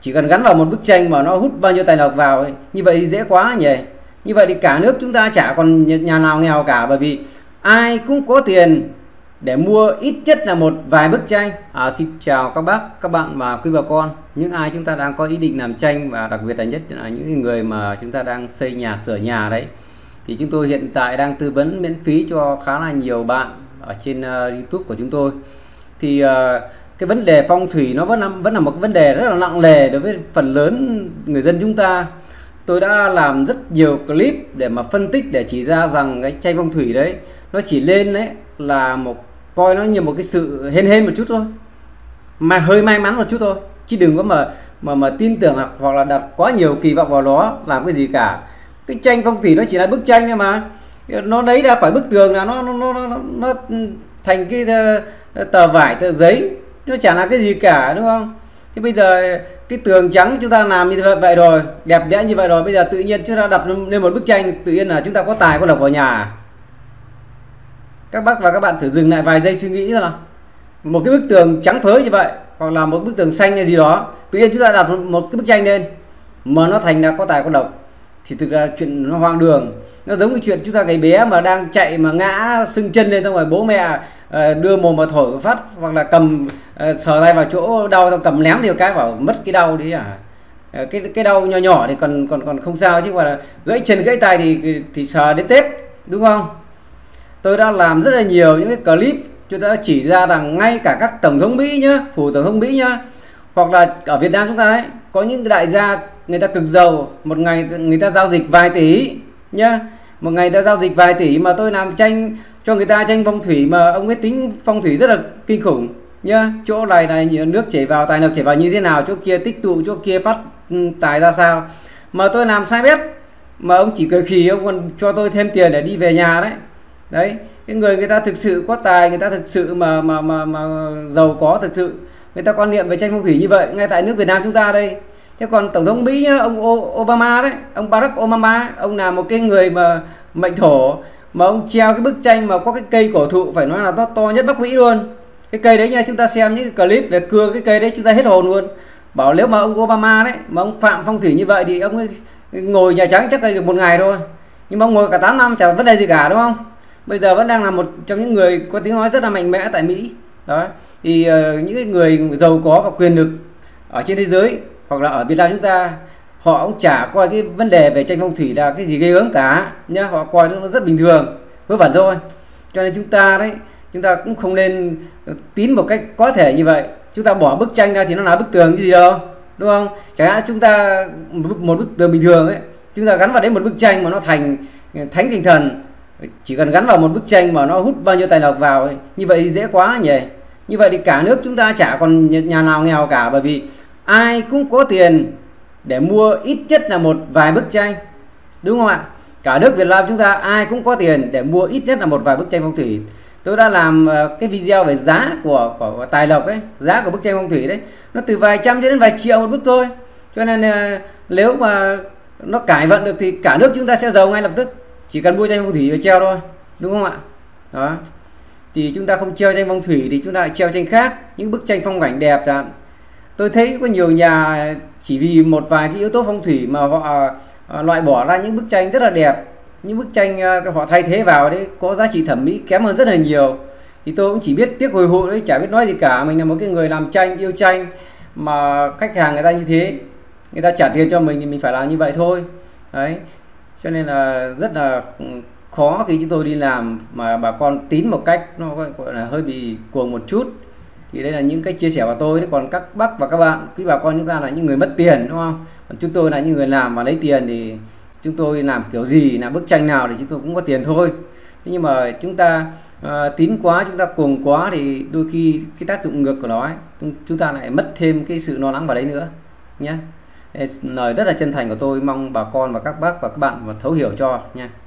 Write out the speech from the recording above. Chỉ cần gắn vào một bức tranh mà nó hút bao nhiêu tài lộc vào ấy, như vậy dễ quá nhỉ. Như vậy thì cả nước chúng ta chả còn nhà nào nghèo cả, bởi vì ai cũng có tiền để mua ít nhất là một vài bức tranh. Xin chào các bác, các bạn và quý bà con. Những ai chúng ta đang có ý định làm tranh, và đặc biệt là nhất là những người mà chúng ta đang xây nhà, sửa nhà đấy, thì chúng tôi hiện tại đang tư vấn miễn phí cho khá là nhiều bạn ở trên YouTube của chúng tôi. Thì cái vấn đề phong thủy nó vẫn là một cái vấn đề rất là nặng nề đối với phần lớn người dân chúng ta. Tôi đã làm rất nhiều clip để mà phân tích, để chỉ ra rằng cái tranh phong thủy đấy nó chỉ lên đấy là một, coi nó như một cái sự hên một chút thôi, mà hơi may mắn một chút thôi, chứ đừng có mà tin tưởng hoặc là đặt quá nhiều kỳ vọng vào nó làm cái gì cả. Cái tranh phong thủy nó chỉ là bức tranh thôi mà, nó lấy ra khỏi bức tường là nó thành cái tờ vải, tờ giấy, nó chả là cái gì cả, đúng không? Thế bây giờ cái tường trắng chúng ta làm như vậy rồi, đẹp đẽ như vậy rồi, bây giờ tự nhiên chúng ta đặt lên một bức tranh, tự nhiên là chúng ta có tài có lộc vào nhà. Các bác và các bạn thử dừng lại vài giây suy nghĩ xem nào. Một cái bức tường trắng phới như vậy, hoặc là một bức tường xanh hay gì đó, tự nhiên chúng ta đặt một cái bức tranh lên mà nó thành là có tài có lộc, thì thực ra chuyện nó hoang đường. Nó giống cái chuyện chúng ta cái bé mà đang chạy mà ngã sưng chân lên, xong rồi bố mẹ đưa mồm vào thổi phát, hoặc là cầm sờ tay vào chỗ đau, xong cầm lém điều cái bảo mất cái đau đấy à. Cái đau nhỏ nhỏ thì còn không sao, chứ mà gãy chân gãy tay thì sờ đến Tết, đúng không? Tôi đã làm rất là nhiều những cái clip chúng ta chỉ ra rằng ngay cả các tổng thống Mỹ nhá, phủ tổng thống Mỹ nhá, hoặc là ở Việt Nam chúng ta ấy, có những đại gia người ta cực giàu, một ngày người ta giao dịch vài tỷ nhá, một ngày ta giao dịch vài tỷ, mà tôi làm tranh cho người ta, tranh phong thủy mà ông ấy tính phong thủy rất là kinh khủng nhá. Chỗ này này nước chảy vào, tài lộc chảy vào như thế nào, chỗ kia tích tụ, chỗ kia phát tài ra sao, mà tôi làm sai bét mà ông chỉ cười khì, ông còn cho tôi thêm tiền để đi về nhà đấy. Đấy, cái người ta thực sự có tài, người ta thực sự mà giàu có, thực sự người ta quan niệm về tranh phong thủy như vậy ngay tại nước Việt Nam chúng ta đây. Thế còn tổng thống Mỹ nhá, ông Obama đấy, ông Barack Obama, ông là một cái người mà mệnh thổ, mà ông treo cái bức tranh mà có cái cây cổ thụ phải nói là nó to nhất Bắc Mỹ luôn. Cái cây đấy nha, chúng ta xem những cái clip về cưa cái cây đấy chúng ta hết hồn luôn. Bảo nếu mà ông Obama đấy mà ông phạm phong thủy như vậy thì ông ấy ngồi Nhà Trắng chắc là được một ngày thôi, nhưng mà ông ngồi cả 8 năm chả vấn đề gì cả, đúng không? Bây giờ vẫn đang là một trong những người có tiếng nói rất là mạnh mẽ tại Mỹ. Đó, thì những người giàu có và quyền lực ở trên thế giới hoặc là ở Việt Nam chúng ta, họ cũng chả coi cái vấn đề về tranh phong thủy là cái gì ghê gớm cả nhá, họ coi nó rất bình thường với bản thôi. Cho nên chúng ta đấy, chúng ta cũng không nên tín một cách có thể như vậy. Chúng ta bỏ bức tranh ra thì nó là bức tường cái gì đâu, đúng không? Chẳng hạn chúng ta một bức tường bình thường ấy, chúng ta gắn vào đấy một bức tranh mà nó thành thánh thành thần. Chỉ cần gắn vào một bức tranh mà nó hút bao nhiêu tài lộc vào ấy, như vậy dễ quá nhỉ. Như vậy thì cả nước chúng ta chả còn nhà nào nghèo cả, bởi vì ai cũng có tiền để mua ít nhất là một vài bức tranh, đúng không ạ? Cả nước Việt Nam chúng ta ai cũng có tiền để mua ít nhất là một vài bức tranh phong thủy. Tôi đã làm cái video về giá của tài lộc ấy, giá của bức tranh phong thủy đấy, nó từ vài trăm cho đến vài triệu một bức thôi. Cho nên nếu mà nó cải vận được thì cả nước chúng ta sẽ giàu ngay lập tức, chỉ cần mua tranh phong thủy và treo thôi, đúng không ạ? Đó, thì chúng ta không treo tranh phong thủy thì chúng ta lại treo tranh khác, những bức tranh phong cảnh đẹp ra. Tôi thấy có nhiều nhà chỉ vì một vài cái yếu tố phong thủy mà họ loại bỏ ra những bức tranh rất là đẹp, những bức tranh họ thay thế vào đấy có giá trị thẩm mỹ kém hơn rất là nhiều. Thì tôi cũng chỉ biết tiếc hồi hộp đấy, chả biết nói gì cả. Mình là một cái người làm tranh, yêu tranh, mà khách hàng người ta như thế, người ta trả tiền cho mình thì mình phải làm như vậy thôi. Đấy, cho nên là rất là khó khi chúng tôi đi làm mà bà con tín một cách nó gọi là hơi bị cuồng một chút. Thì đây là những cái chia sẻ của tôi. Còn các bác và các bạn, quý bà con chúng ta là những người mất tiền, đúng không? Còn chúng tôi là những người làm và lấy tiền, thì chúng tôi làm kiểu gì, làm bức tranh nào thì chúng tôi cũng có tiền thôi. Thế nhưng mà chúng ta tín quá, chúng ta cuồng quá thì đôi khi cái tác dụng ngược của nó ấy, chúng ta lại mất thêm cái sự lo lắng vào đấy nữa nhé. Lời rất là chân thành của tôi, mong bà con và các bác và các bạn thấu hiểu cho nha.